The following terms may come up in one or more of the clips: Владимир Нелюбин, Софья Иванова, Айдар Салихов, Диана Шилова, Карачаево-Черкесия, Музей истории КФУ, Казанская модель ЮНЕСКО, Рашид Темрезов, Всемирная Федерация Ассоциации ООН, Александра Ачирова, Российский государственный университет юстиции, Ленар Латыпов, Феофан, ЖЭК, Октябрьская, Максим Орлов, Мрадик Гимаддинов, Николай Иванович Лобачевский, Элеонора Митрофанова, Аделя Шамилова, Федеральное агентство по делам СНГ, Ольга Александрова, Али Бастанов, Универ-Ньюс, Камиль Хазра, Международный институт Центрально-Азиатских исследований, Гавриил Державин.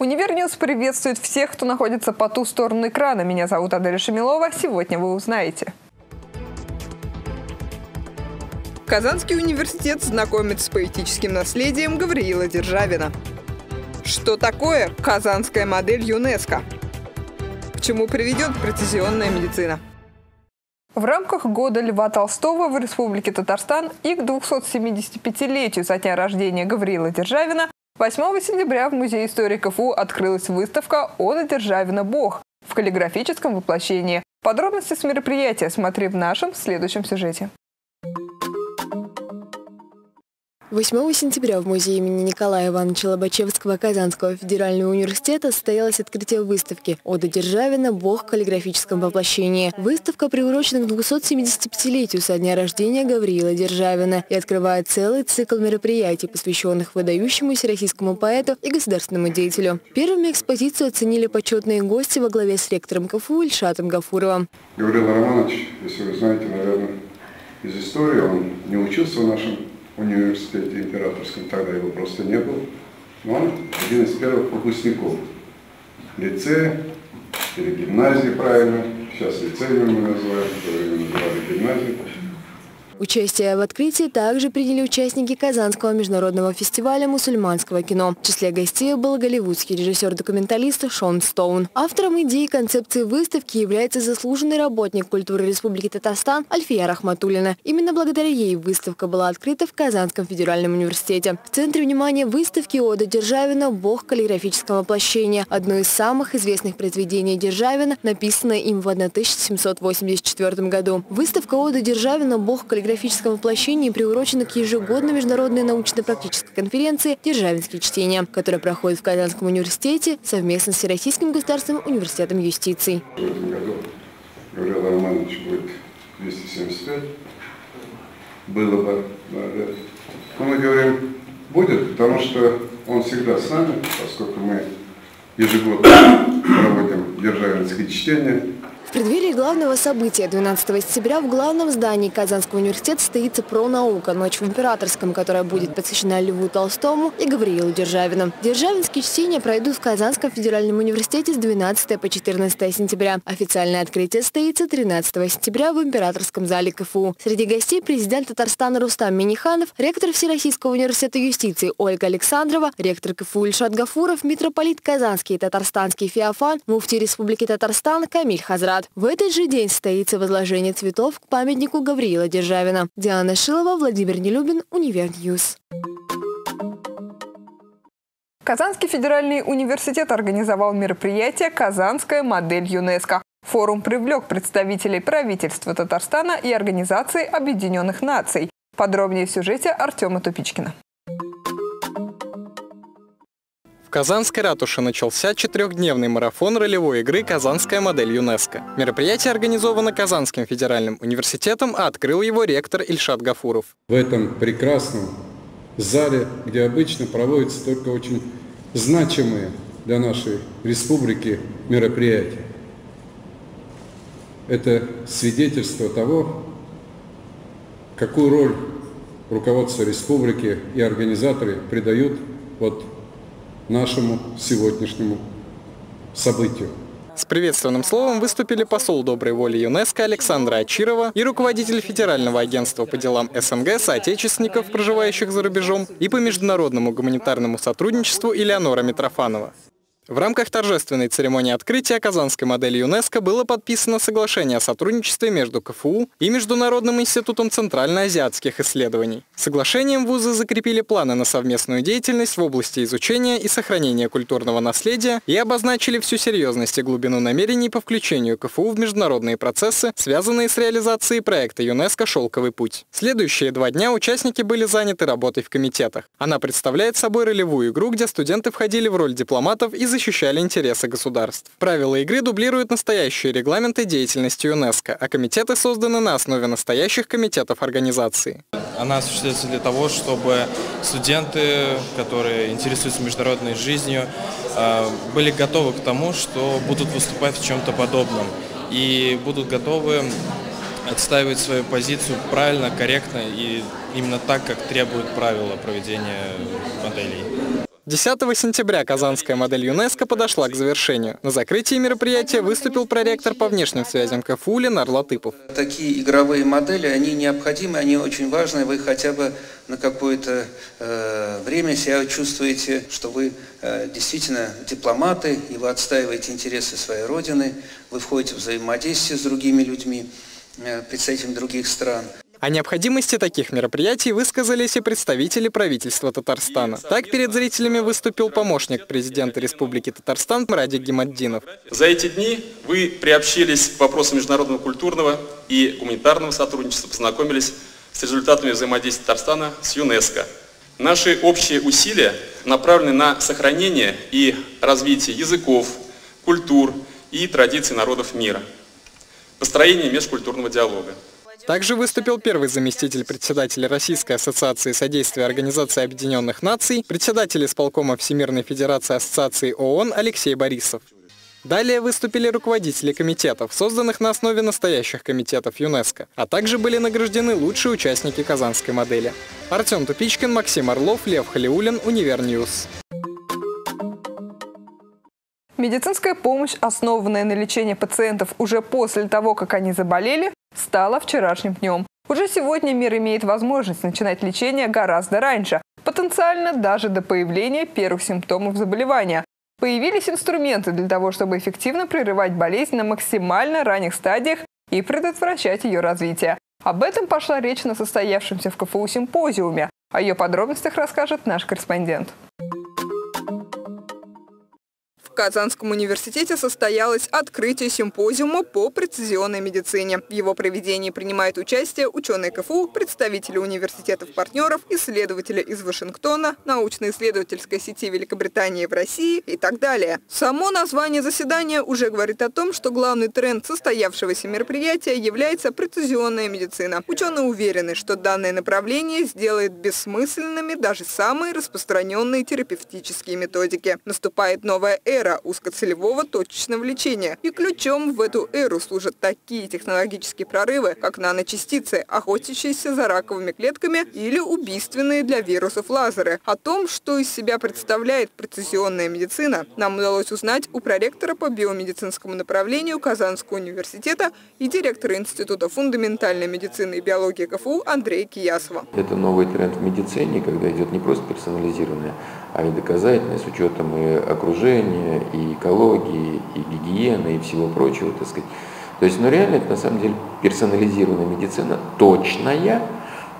Универ-Ньюс приветствует всех, кто находится по ту сторону экрана. Меня зовут Аделя Шамилова. Сегодня вы узнаете. Казанский университет знакомит с поэтическим наследием Гавриила Державина. Что такое Казанская модель ЮНЕСКо? К чему приведет прецизионная медицина? В рамках года Льва Толстого в Республике Татарстан и к 275-летию со дня рождения Гавриила Державина 8 сентября в Музее истории КФУ открылась выставка «Ода Державина. Бог» в каллиграфическом воплощении. Подробности с мероприятия смотри в нашем следующем сюжете. 8 сентября в музее имени Николая Ивановича Лобачевского Казанского федерального университета состоялось открытие выставки «Ода Державина. Бог в каллиграфическом воплощении». Выставка приурочена к 275-летию со дня рождения Гавриила Державина и открывает целый цикл мероприятий, посвященных выдающемуся российскому поэту и государственному деятелю. Первыми экспозицию оценили почетные гости во главе с ректором КФУ Ильшатом Гафуровым. Гавриил Романович, если вы знаете, наверное, из истории, он не учился в нашем университете императорском, тогда его просто не было. Но он один из первых выпускников лицея или гимназии, правильно. Сейчас лицеем мы называем, которые называли гимназией. Участие в открытии также приняли участники Казанского международного фестиваля мусульманского кино. В числе гостей был голливудский режиссер-документалист Шон Стоун. Автором идеи и концепции выставки является заслуженный работник культуры Республики Татарстан Альфия Рахматуллина. Именно благодаря ей выставка была открыта в Казанском федеральном университете. В центре внимания выставки «Ода Державина. Бог каллиграфического воплощения», одно из самых известных произведений Державина, написанное им в 1784 году. Выставка «Ода Державина. Бог каллиграфического воплощении приурочена к ежегодной международной научно-практической конференции «Державинские чтения», которая проходит в Казанском университете совместно с Российским государственным университетом юстиции. В этом году Гавриил Романович будет 275, было бы, да. Мы говорим, будет, потому что он всегда с нами, поскольку мы ежегодно проводим «Державинские чтения». В преддверии главного события 12 сентября в главном здании Казанского университета состоится «Пронаука. Ночь в Императорском», которая будет посвящена Льву Толстому и Гавриилу Державину. Державинские чтения пройдут в Казанском федеральном университете с 12 по 14 сентября. Официальное открытие состоится 13 сентября в Императорском зале КФУ. Среди гостей президент Татарстана Рустам Минниханов, ректор Всероссийского университета юстиции Ольга Александрова, ректор КФУ Ильшат Гафуров, митрополит Казанский и Татарстанский Феофан, муфти Республики Татарстан Камиль Хазра. В этот же день состоится возложение цветов к памятнику Гавриила Державина. Диана Шилова, Владимир Нелюбин, Универ-Ньюс. Казанский федеральный университет организовал мероприятие «Казанская модель ЮНЕСКО». Форум привлек представителей правительства Татарстана и Организации Объединенных Наций. Подробнее в сюжете Артема Тупичкина. В Казанской ратуше начался четырехдневный марафон ролевой игры «Казанская модель ЮНЕСКО». Мероприятие организовано Казанским федеральным университетом, а открыл его ректор Ильшат Гафуров. В этом прекрасном зале, где обычно проводятся только очень значимые для нашей республики мероприятия. Это свидетельство того, какую роль руководство республики и организаторы придают нашему сегодняшнему событию. С приветственным словом выступили посол доброй воли ЮНЕСКО Александра Ачирова и руководитель Федерального агентства по делам СНГ соотечественников, проживающих за рубежом, и по международному гуманитарному сотрудничеству Элеонора Митрофанова. В рамках торжественной церемонии открытия Казанской модели ЮНЕСКО было подписано соглашение о сотрудничестве между КФУ и Международным институтом Центрально-Азиатских исследований. Соглашением вузы закрепили планы на совместную деятельность в области изучения и сохранения культурного наследия и обозначили всю серьезность и глубину намерений по включению КФУ в международные процессы, связанные с реализацией проекта ЮНЕСКО «Шелковый путь». Следующие два дня участники были заняты работой в комитетах. Она представляет собой ролевую игру, где студенты входили в роль дипломатов и защищали интересы государств. Правила игры дублируют настоящие регламенты деятельности ЮНЕСКО, а комитеты созданы на основе настоящих комитетов организации. Она осуществляется для того, чтобы студенты, которые интересуются международной жизнью, были готовы к тому, что будут выступать в чем-то подобном и будут готовы отстаивать свою позицию правильно, корректно и именно так, как требуют правила проведения моделей. 10 сентября Казанская модель ЮНЕСКО подошла к завершению. На закрытии мероприятия выступил проректор по внешним связям КФУ Ленар Латыпов. Такие игровые модели, они необходимы, они очень важны. Вы хотя бы на какое-то время себя чувствуете, что вы действительно дипломаты, и вы отстаиваете интересы своей родины, вы входите в взаимодействие с другими людьми, представителями других стран. О необходимости таких мероприятий высказались и представители правительства Татарстана. Так перед зрителями выступил помощник президента Республики Татарстан Мрадик Гимаддинов. За эти дни вы приобщились к вопросам международного культурного и гуманитарного сотрудничества, познакомились с результатами взаимодействия Татарстана с ЮНЕСКО. Наши общие усилия направлены на сохранение и развитие языков, культур и традиций народов мира, построение межкультурного диалога. Также выступил первый заместитель председателя Российской ассоциации содействия Организации Объединенных Наций, председатель исполкома Всемирной Федерации Ассоциации ООН Алексей Борисов. Далее выступили руководители комитетов, созданных на основе настоящих комитетов ЮНЕСКО, а также были награждены лучшие участники казанской модели. Артем Тупичкин, Максим Орлов, Лев Халиуллин, Универ-Ньюс. Медицинская помощь, основанная на лечении пациентов уже после того, как они заболели, стала вчерашним днем. Уже сегодня мир имеет возможность начинать лечение гораздо раньше, потенциально даже до появления первых симптомов заболевания. Появились инструменты для того, чтобы эффективно прерывать болезнь на максимально ранних стадиях и предотвращать ее развитие. Об этом пошла речь на состоявшемся в КФУ симпозиуме. О ее подробностях расскажет наш корреспондент. В Казанском университете состоялось открытие симпозиума по прецизионной медицине. В его проведении принимают участие ученые КФУ, представители университетов-партнеров, исследователи из Вашингтона, научно-исследовательской сети Великобритании в России и так далее. Само название заседания уже говорит о том, что главный тренд состоявшегося мероприятия является прецизионная медицина. Ученые уверены, что данное направление сделает бессмысленными даже самые распространенные терапевтические методики. Наступает новая эра узкоцелевого точечного лечения. И ключом в эту эру служат такие технологические прорывы, как наночастицы, охотящиеся за раковыми клетками или убийственные для вирусов лазеры. О том, что из себя представляет прецизионная медицина, нам удалось узнать у проректора по биомедицинскому направлению Казанского университета и директора Института фундаментальной медицины и биологии КФУ Андрея Киясова. Это новый тренд в медицине, когда идет не просто персонализированная, а и доказательная с учетом и окружения, и экологии, и гигиены, и всего прочего, так сказать. То есть, ну реально, это на самом деле персонализированная медицина, точная,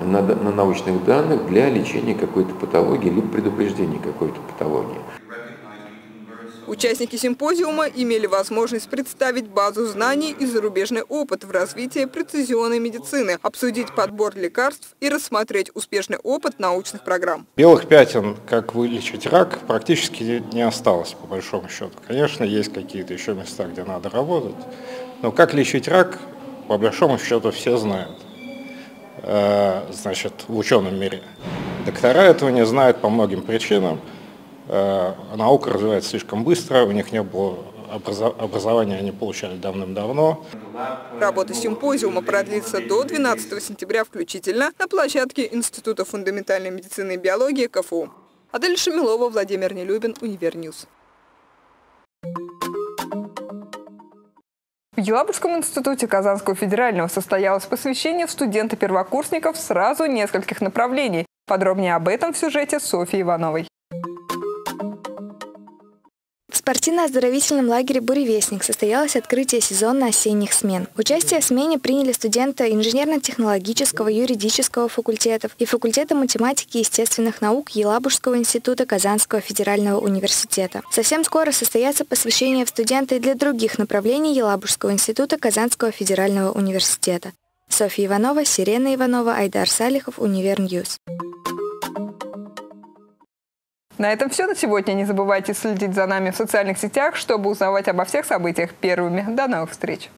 на научных данных для лечения какой-то патологии, либо предупреждения какой-то патологии. Участники симпозиума имели возможность представить базу знаний и зарубежный опыт в развитии прецизионной медицины, обсудить подбор лекарств и рассмотреть успешный опыт научных программ. Белых пятен, как вылечить рак, практически не осталось, по большому счету. Конечно, есть какие-то еще места, где надо работать, но как лечить рак, по большому счету, все знают, значит, в ученом мире. Доктора этого не знают по многим причинам. Наука развивается слишком быстро, у них не было образования, они получали давным-давно. Работа симпозиума продлится до 12 сентября включительно на площадке Института фундаментальной медицины и биологии КФУ. Аделя Шамилова, Владимир Нелюбин, Универ-Ньюс. В Елабужском институте Казанского федерального состоялось посвящение студентов-первокурсников сразу нескольких направлений. Подробнее об этом в сюжете Софьи Ивановой. В спортивно-оздоровительном лагере «Буревестник» состоялось открытие сезона осенних смен. Участие в смене приняли студенты инженерно-технологического, юридического факультетов и факультета математики и естественных наук Елабужского института Казанского федерального университета. Совсем скоро состоятся посвящения в студенты для других направлений Елабужского института Казанского федерального университета. Софья Иванова, Сирена Иванова, Айдар Салихов, Универ-Ньюс. На этом все на сегодня. Не забывайте следить за нами в социальных сетях, чтобы узнавать обо всех событиях первыми. До новых встреч!